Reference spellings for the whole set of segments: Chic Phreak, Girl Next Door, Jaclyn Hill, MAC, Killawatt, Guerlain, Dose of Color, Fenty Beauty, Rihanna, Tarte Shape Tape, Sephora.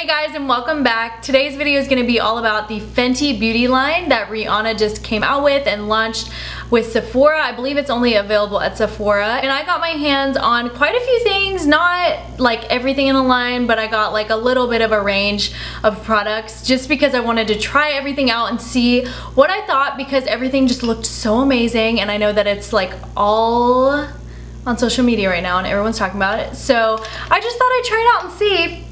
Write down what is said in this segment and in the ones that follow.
Hey guys, and welcome back. Today's video is going to be all about the Fenty Beauty line that Rihanna just came out with and launched with Sephora. I believe it's only available at Sephora, and I got my hands on quite a few things, not like everything in the line, but I got like a little bit of a range of products just because I wanted to try everything out and see what I thought, because everything just looked so amazing. And I know that it's like all on social media right now and everyone's talking about it, so I just thought I'd try it out and see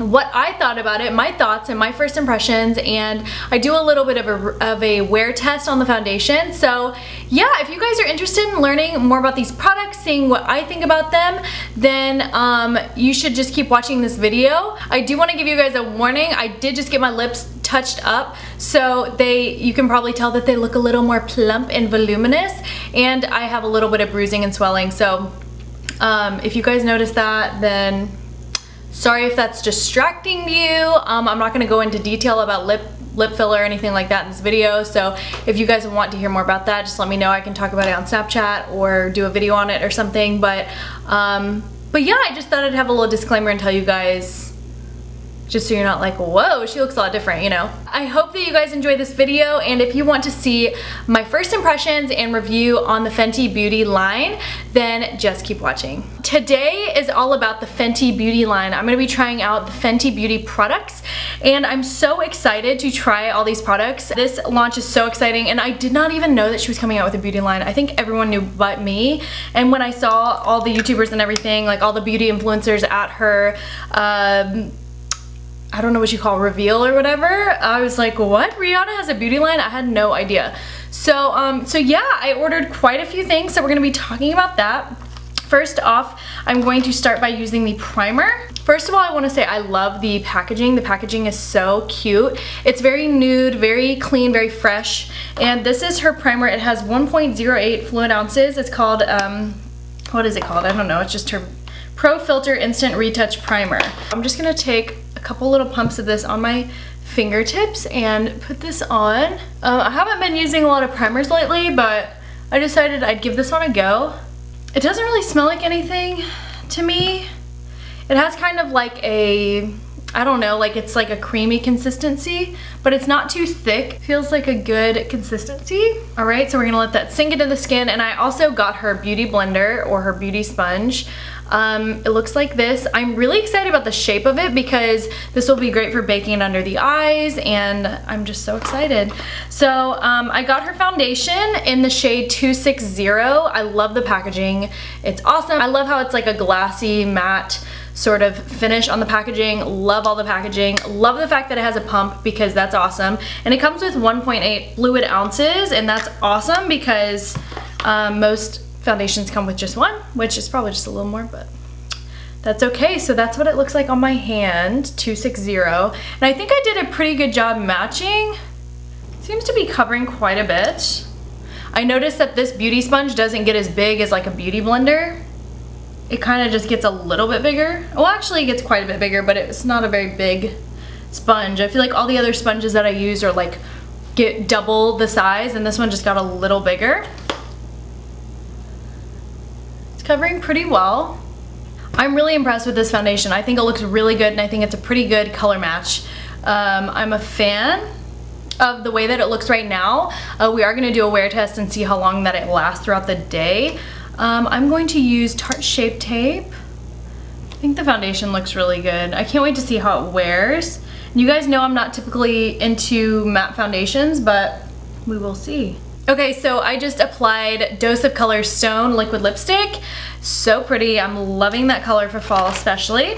what I thought about it, my thoughts and my first impressions. And I do a little bit of a wear test on the foundation. So yeah, if you guys are interested in learning more about these products, seeing what I think about them, then you should just keep watching this video. I do want to give you guys a warning. I did just get my lips touched up, so you can probably tell that they look a little more plump and voluminous, and I have a little bit of bruising and swelling. So if you guys notice that, then sorry if that's distracting you. I'm not gonna go into detail about lip filler or anything like that in this video, so if you guys want to hear more about that, just let me know. I can talk about it on Snapchat or do a video on it or something. But yeah, I just thought I'd have a little disclaimer and tell you guys, just so you're not like, whoa, she looks a lot different, you know. I hope that you guys enjoy this video, and if you want to see my first impressions and review on the Fenty Beauty line, then just keep watching. Today is all about the Fenty Beauty line. I'm gonna be trying out the Fenty Beauty products, and I'm so excited to try all these products. This launch is so exciting, and I did not even know that she was coming out with a beauty line. I think everyone knew but me, and when I saw all the YouTubers and everything, like all the beauty influencers at her, I don't know what you call reveal or whatever, I was like, what? Rihanna has a beauty line? I had no idea. So so yeah, I ordered quite a few things, so we're gonna be talking about that. First off, I'm going to start by using the primer. First of all, I want to say I love the packaging. The packaging is so cute. It's very nude, very clean, very fresh. And this is her primer. It has 1.08 fluid ounces. It's called what is it called? I don't know. It's just her Pro Filter Instant Retouch Primer. I'm just gonna take a couple little pumps of this on my fingertips and put this on. I haven't been using a lot of primers lately, but I decided I'd give this one a go. It doesn't really smell like anything to me. It has kind of like a, I don't know, like it's like a creamy consistency, but it's not too thick. Feels like a good consistency. All right, so we're gonna let that sink into the skin. And I also got her beauty blender or her beauty sponge. It looks like this. I'm really excited about the shape of it because this will be great for baking it under the eyes, and I'm just so excited. So I got her foundation in the shade 260. I love the packaging. It's awesome. I love how it's like a glassy matte sort of finish on the packaging. Love all the packaging. Love the fact that it has a pump, because that's awesome. And it comes with 1.8 fluid ounces, and that's awesome because most foundations come with just one, which is probably just a little more, but that's okay. So that's what it looks like on my hand, 260. And I think I did a pretty good job matching. Seems to be covering quite a bit. I noticed that this beauty sponge doesn't get as big as like a beauty blender. It kind of just gets a little bit bigger. Well, actually it gets quite a bit bigger, but it's not a very big sponge. I feel like all the other sponges that I use are like get double the size, and this one just got a little bigger. Covering pretty well. I'm really impressed with this foundation. I think it looks really good, and I think it's a pretty good color match. I'm a fan of the way that it looks right now. We are gonna do a wear test and see how long that it lasts throughout the day. I'm going to use Tarte Shape Tape. I think the foundation looks really good. I can't wait to see how it wears. You guys know I'm not typically into matte foundations, but we will see. Okay, so I just applied Dose of Color Stone Liquid Lipstick. So pretty. I'm loving that color for fall especially.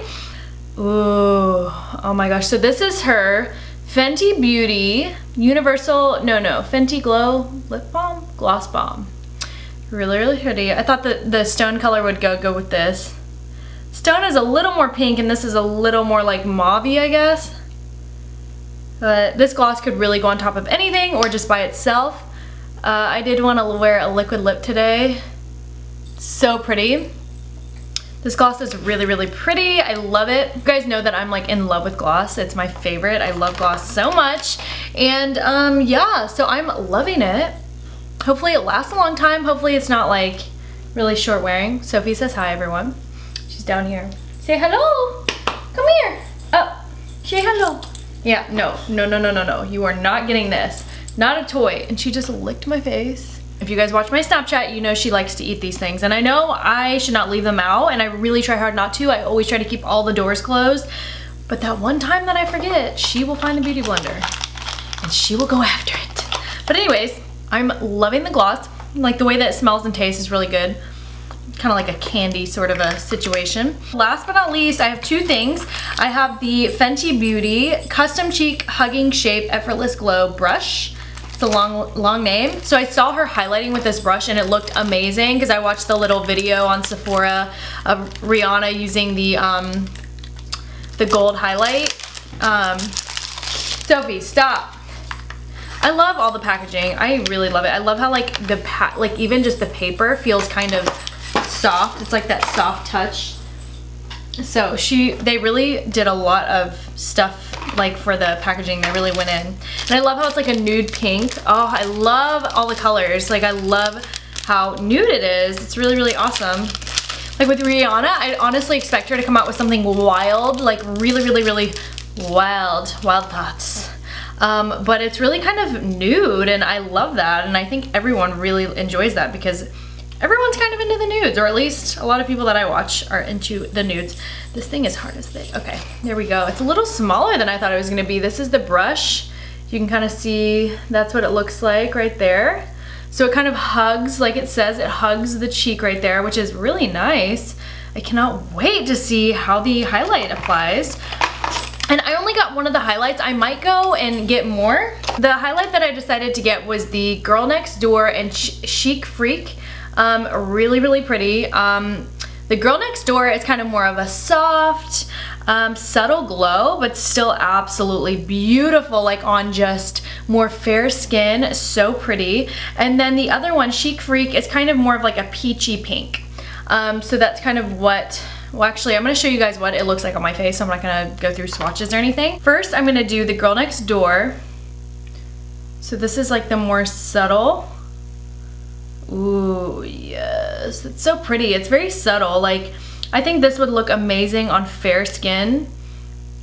Ooh, oh my gosh. So this is her Fenty Beauty Universal, no, Fenty Glow Lip Balm? Gloss Balm. Really, really pretty. I thought that the stone color would go with this. Stone is a little more pink, and this is a little more like mauve-y, I guess. But this gloss could really go on top of anything or just by itself. I did want to wear a liquid lip today. So pretty. This gloss is really, really pretty. I love it. You guys know that I'm like in love with gloss. It's my favorite. I love gloss so much. And yeah, so I'm loving it. Hopefully it lasts a long time. Hopefully it's not like really short wearing. Sophie says hi, everyone. She's down here. Say hello. Come here. Oh, Say hello. Yeah, no. You are not getting this. Not a toy. And she just licked my face. If you guys watch my Snapchat, you know she likes to eat these things. And I know I should not leave them out, and I really try hard not to. I always try to keep all the doors closed. But that one time that I forget, she will find a beauty blender and she will go after it. But anyways, I'm loving the gloss. Like the way that it smells and tastes is really good. Kind of like a candy sort of a situation. Last but not least, I have two things. I have the Fenty Beauty Custom Cheek Hugging Shape Effortless Glow Brush. It's a long name. So I saw her highlighting with this brush and it looked amazing because I watched the little video on Sephora of Rihanna using the gold highlight. Sophie, stop. I love all the packaging. I really love it. I love how like even just the paper feels kind of soft. It's like that soft touch. So they really did a lot of stuff like for the packaging. They really went in. And I love how it's like a nude pink. Oh, I love all the colors. Like I love how nude it is. It's really, really awesome. Like with Rihanna, I honestly expect her to come out with something wild, like really, really, really wild, wild thoughts. But it's really kind of nude and I love that. And I think everyone really enjoys that because everyone's kind of into the nudes, or at least a lot of people that I watch are into the nudes. This thing is hard as big. Okay, there we go. It's a little smaller than I thought it was gonna be. This is the brush. You can kind of see that's what it looks like right there. So it kind of hugs, like it says, it hugs the cheek right there, which is really nice. I cannot wait to see how the highlight applies. And I only got one of the highlights. I might go and get more. The highlight that I decided to get was the Girl Next Door and Chic Phreak. Really, really pretty. The Girl Next Door is kind of more of a soft, subtle glow, but still absolutely beautiful, like on just more fair skin, so pretty. And then the other one, Chic Phreak, is kind of more of like a peachy pink. So that's kind of what, well actually I'm gonna show you guys what it looks like on my face, so I'm not gonna go through swatches or anything. First, I'm gonna do the Girl Next Door. So this is like the more subtle. Ooh, yes, it's so pretty. It's very subtle. Like, I think this would look amazing on fair skin.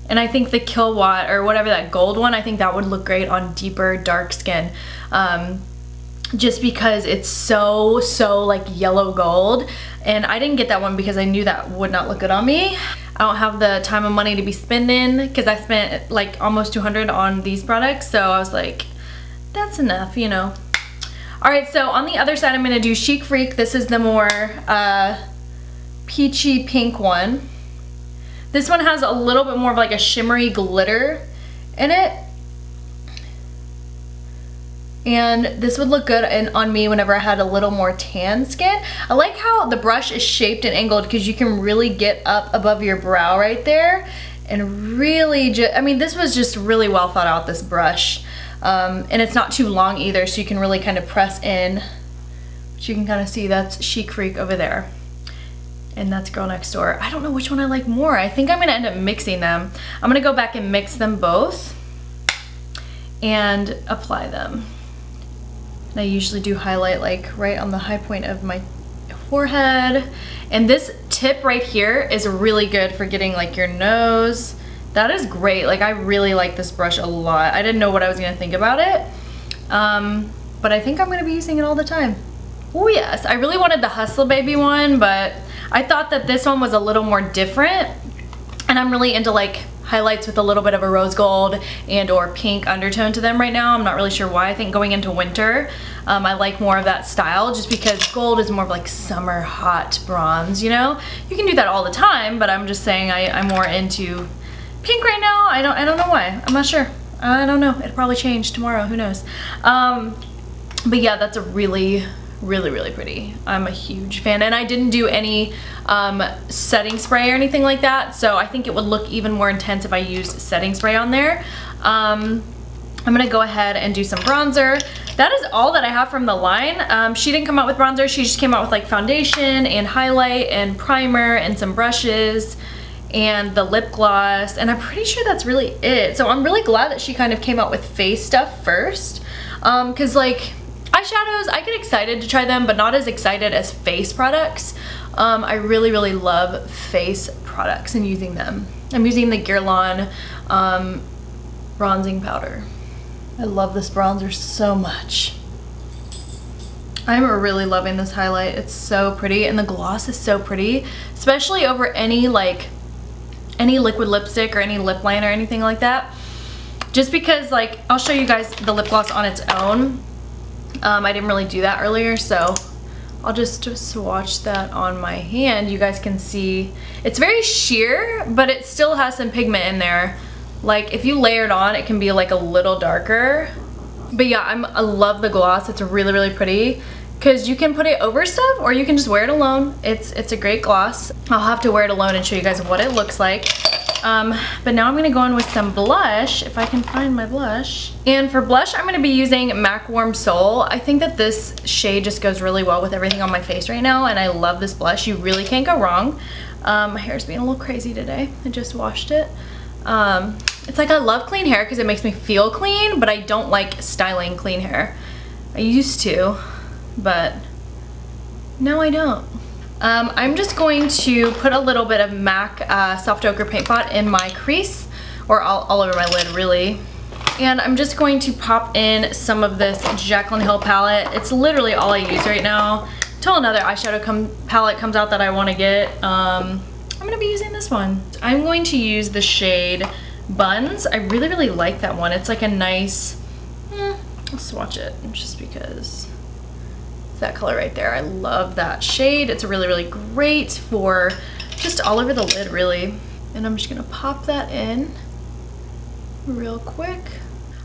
And I think the Kilowatt or whatever, that gold one, I think that would look great on deeper, dark skin. Just because it's so like yellow gold. And I didn't get that one because I knew that would not look good on me. I don't have the time and money to be spending because I spent like almost $200 on these products. So I was like, that's enough, you know. Alright, so on the other side, I'm going to do Chic Phreak. This is the more peachy pink one. This one has a little bit more of like a shimmery glitter in it. And this would look good on me whenever I had a little more tan skin. I like how the brush is shaped and angled because you can really get up above your brow right there. And really just, I mean, this was just really well thought out, this brush. And it's not too long either, so you can really kind of press in. But you can kind of see that's Chic Phreak over there. And that's Girl Next Door. I don't know which one I like more. I think I'm going to end up mixing them. I'm going to go back and mix them both and apply them. And I usually do highlight like right on the high point of my forehead. And this tip right here is really good for getting like your nose. That is great. Like I really like this brush a lot. I didn't know what I was gonna think about it, but I think I'm gonna be using it all the time. Oh yes, I really wanted the Hustle Baby one, but I thought that this one was a little more different, and I'm really into like highlights with a little bit of a rose gold and or pink undertone to them right now. I'm not really sure why. I think going into winter, I like more of that style just because gold is more of like summer hot bronze, you know? You can do that all the time, but I'm just saying I'm more into pink right now. I don't know why. I'm not sure. I don't know. It'll probably change tomorrow. Who knows? But yeah, that's a really, really, really pretty. I'm a huge fan. And I didn't do any setting spray or anything like that. So I think it would look even more intense if I used setting spray on there. I'm going to go ahead and do some bronzer. That is all that I have from the line. She didn't come out with bronzer. She just came out with like foundation and highlight and primer and some brushes and the lip gloss, and I'm pretty sure that's really it. So I'm really glad that she kind of came out with face stuff first, because like eyeshadows, I get excited to try them, but not as excited as face products. I really love face products and using them. I'm using the Guerlain bronzing powder. I love this bronzer so much. I'm really loving this highlight. It's so pretty, and the gloss is so pretty, especially over any like any liquid lipstick or any lip liner or anything like that, just because like I'll show you guys the lip gloss on its own. I didn't really do that earlier, so I'll just swatch that on my hand. You guys can see it's very sheer, but it still has some pigment in there. Like if you layer it on, it can be like a little darker. But yeah, I love the gloss. It's really, really pretty because you can put it over stuff or you can just wear it alone. It's a great gloss. I'll have to wear it alone and show you guys what it looks like. But now I'm going to go in with some blush, if I can find my blush. And for blush, I'm going to be using MAC Warm Soul. I think that this shade just goes really well with everything on my face right now, and I love this blush. You really can't go wrong. My hair's being a little crazy today. I just washed it. It's like I love clean hair because it makes me feel clean, but I don't like styling clean hair. I used to, but now I don't. I'm just going to put a little bit of MAC Soft Ochre Paint Pot in my crease, or all over my lid really. And I'm just going to pop in some of this Jaclyn Hill palette. It's literally all I use right now until another eyeshadow palette comes out that I want to get. I'm gonna be using this one. I'm going to use the shade Buns. I really, really like that one. It's like a nice, I'll swatch it just because it's that color right there. I love that shade. It's really, really great for just all over the lid really. And I'm just gonna pop that in real quick.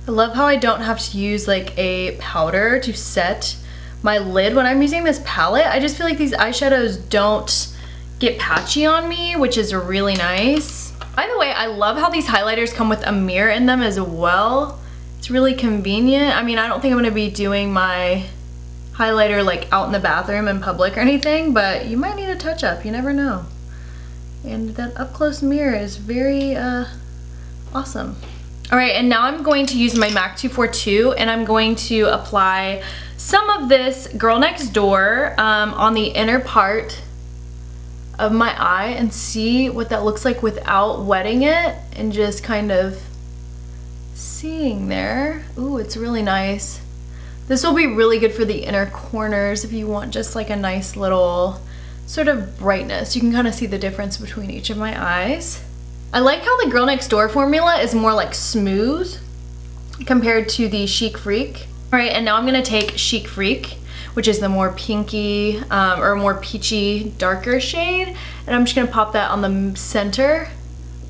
I love how I don't have to use like a powder to set my lid when I'm using this palette. I just feel like these eyeshadows don't get patchy on me, which is really nice. By the way, I love how these highlighters come with a mirror in them as well. It's really convenient. I mean, I don't think I'm gonna be doing my highlighter like out in the bathroom in public or anything, but you might need a touch up, you never know. And that up close mirror is very awesome. All right, and now I'm going to use my MAC 242 and I'm going to apply some of this Girl Next Door on the inner part of my eye and see what that looks like without wetting it and just kind of seeing there. Ooh, it's really nice. This will be really good for the inner corners if you want just like a nice little sort of brightness. You can kind of see the difference between each of my eyes. I like how the Girl Next Door formula is more like smooth compared to the Chic Phreak. All right, and now I'm gonna take Chic Phreak, which is the more pinky or more peachy, darker shade. And I'm just gonna pop that on the center.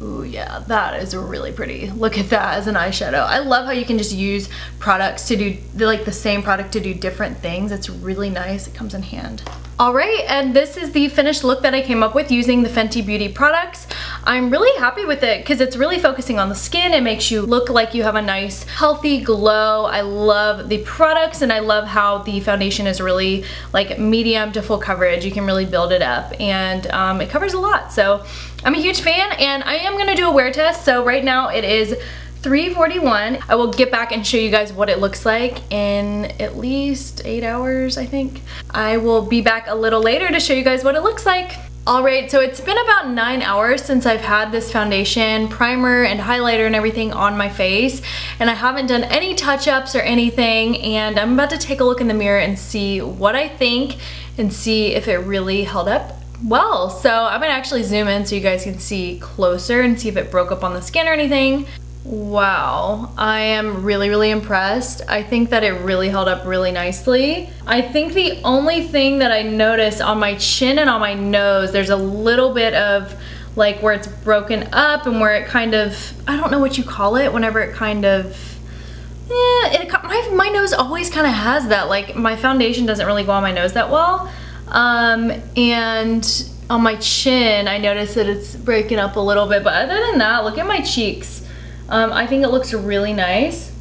Ooh, yeah, that is really pretty. Look at that as an eyeshadow. I love how you can just use products to do, like the same product to do different things. It's really nice, it comes in hand. All right, and this is the finished look that I came up with using the Fenty Beauty products. I'm really happy with it because it's really focusing on the skin. It makes you look like you have a nice, healthy glow. I love the products and I love how the foundation is really like medium to full coverage. You can really build it up and it covers a lot. So I'm a huge fan and I am gonna do a wear test. So right now it is 3:41. I will get back and show you guys what it looks like in at least 8 hours, I think. I will be back a little later to show you guys what it looks like. All right, so it's been about 9 hours since I've had this foundation, primer, and highlighter and everything on my face, and I haven't done any touch-ups or anything, and I'm about to take a look in the mirror and see what I think and see if it really held up well. So I'm gonna actually zoom in so you guys can see closer and see if it broke up on the skin or anything. Wow, I am really, really impressed. I think that it really held up really nicely. I think the only thing that I noticed on my chin and on my nose, there's a little bit of like where it's broken up and where it kind of, I don't know what you call it, whenever it kind of, my nose always kind of has that. Like my foundation doesn't really go on my nose that well. And on my chin, I noticed that it's breaking up a little bit, but other than that, look at my cheeks. I think it looks really nice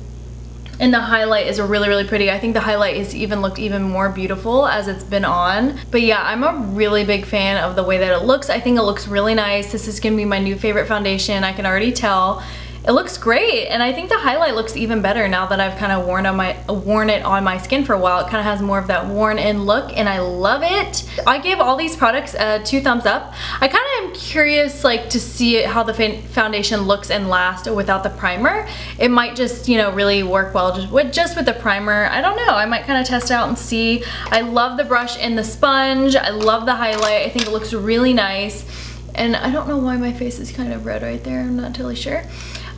and the highlight is really, really pretty. I think the highlight has even looked even more beautiful as it's been on. But yeah, I'm a really big fan of the way that it looks. I think it looks really nice. This is gonna be my new favorite foundation, I can already tell. it looks great. And I think the highlight looks even better now that I've kind of worn it on my skin for a while. It kind of has more of that worn in look, and I love it. I gave all these products a 2 thumbs up. I kind of am curious, like, to see how the foundation looks and lasts without the primer. It might just, you know, really work well just with the primer. I don't know. I might kind of test it out and see. I love the brush and the sponge. I love the highlight. I think it looks really nice. And I don't know why my face is kind of red right there. I'm not totally sure.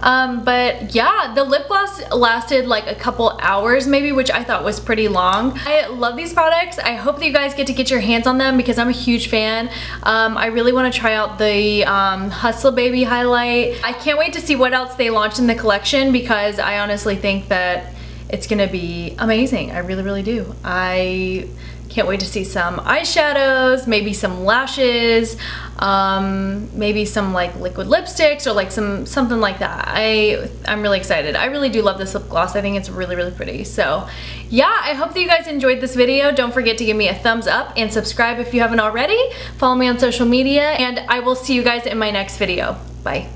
But yeah, the lip gloss lasted like a couple hours maybe, which I thought was pretty long. I love these products. I hope that you guys get your hands on them because I'm a huge fan. I really want to try out the Hustle Baby highlight. I can't wait to see what else they launch in the collection because I honestly think that it's gonna be amazing. I really, really do. I can't wait to see some eyeshadows, maybe some lashes, maybe some like liquid lipsticks or like something like that. I'm really excited. I really do love this lip gloss. I think it's really, really pretty. So yeah, I hope that you guys enjoyed this video. Don't forget to give me a thumbs up and subscribe if you haven't already. Follow me on social media, and I will see you guys in my next video. Bye.